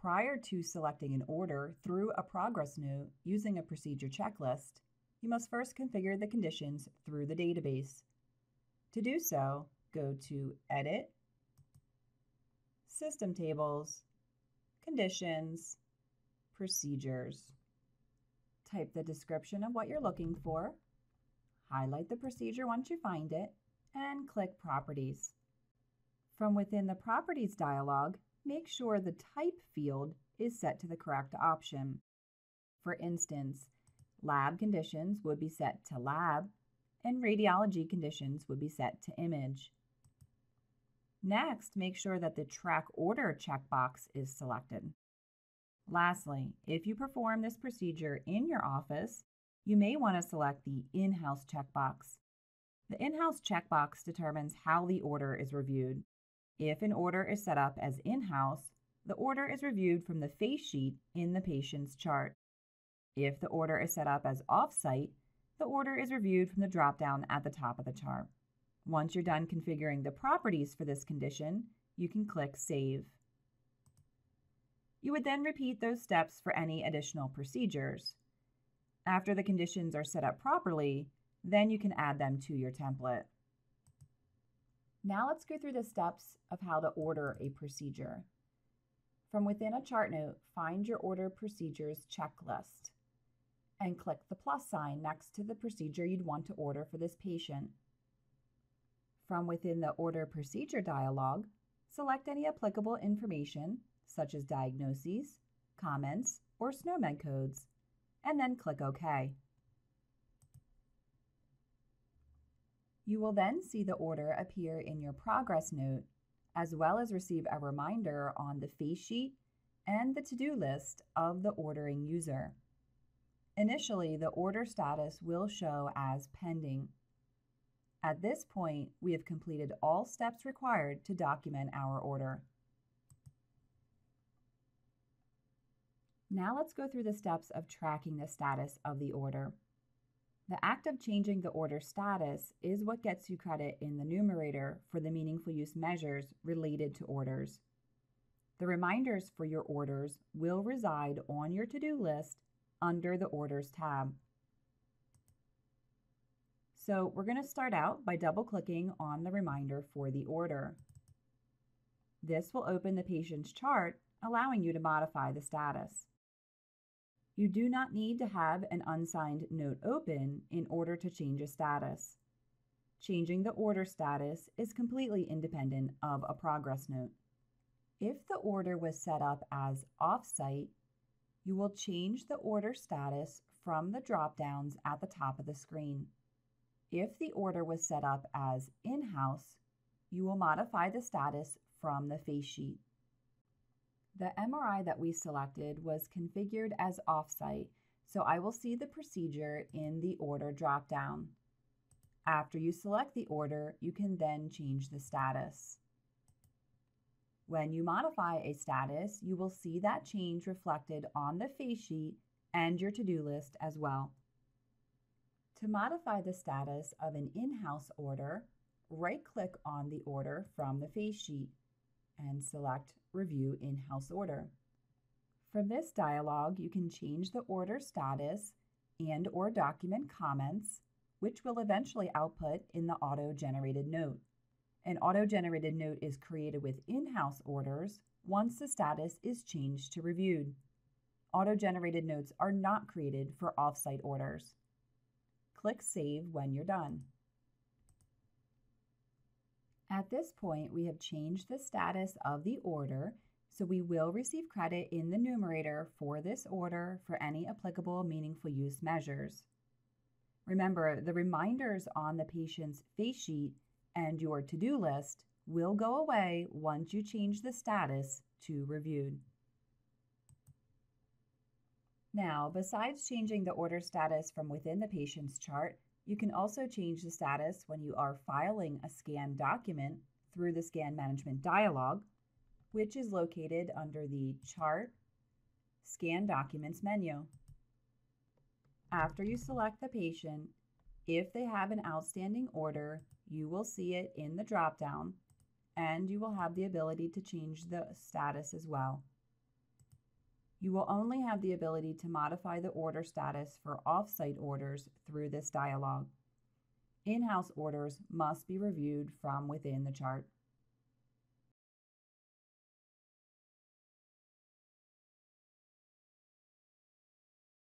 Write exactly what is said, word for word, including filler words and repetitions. Prior to selecting an order through a progress note using a procedure checklist, you must first configure the conditions through the database. To do so, go to Edit, System Tables, Conditions, Procedures. Type the description of what you're looking for, highlight the procedure once you find it, and click Properties. From within the Properties dialog, make sure the type field is set to the correct option. For instance, lab conditions would be set to lab, and radiology conditions would be set to image. Next, make sure that the track order checkbox is selected. Lastly, if you perform this procedure in your office, you may want to select the in-house checkbox. The in-house checkbox determines how the order is reviewed. If an order is set up as in-house, the order is reviewed from the face sheet in the patient's chart. If the order is set up as off-site, the order is reviewed from the drop-down at the top of the chart. Once you're done configuring the properties for this condition, you can click Save. You would then repeat those steps for any additional procedures. After the conditions are set up properly, then you can add them to your template. Now let's go through the steps of how to order a procedure. From within a chart note, find your Order Procedures checklist and click the plus sign next to the procedure you'd want to order for this patient. From within the Order Procedure dialog, select any applicable information, such as diagnoses, comments, or SNOMED codes, and then click OK. You will then see the order appear in your progress note, as well as receive a reminder on the face sheet and the to-do list of the ordering user. Initially, the order status will show as pending. At this point, we have completed all steps required to document our order. Now let's go through the steps of tracking the status of the order. The act of changing the order status is what gets you credit in the numerator for the meaningful use measures related to orders. The reminders for your orders will reside on your to-do list under the Orders tab. So we're going to start out by double-clicking on the reminder for the order. This will open the patient's chart, allowing you to modify the status. You do not need to have an unsigned note open in order to change a status. Changing the order status is completely independent of a progress note. If the order was set up as off-site, you will change the order status from the drop-downs at the top of the screen. If the order was set up as in-house, you will modify the status from the face sheet. The M R I that we selected was configured as off-site, so I will see the procedure in the order drop-down. After you select the order, you can then change the status. When you modify a status, you will see that change reflected on the face sheet and your to-do list as well. To modify the status of an in-house order, right-click on the order from the face sheet and select Review In-House Order. From this dialog, you can change the order status and or document comments, which will eventually output in the auto-generated note. An auto-generated note is created with in-house orders once the status is changed to reviewed. Auto-generated notes are not created for off-site orders. Click Save when you're done. At this point, we have changed the status of the order, so we will receive credit in the numerator for this order for any applicable meaningful use measures. Remember, the reminders on the patient's face sheet and your to-do list will go away once you change the status to reviewed. Now, besides changing the order status from within the patient's chart, you can also change the status when you are filing a scan document through the Scan Management dialog, which is located under the Chart, Scan Documents menu. After you select the patient, if they have an outstanding order, you will see it in the drop-down, and you will have the ability to change the status as well. You will only have the ability to modify the order status for off-site orders through this dialog. In-house orders must be reviewed from within the chart.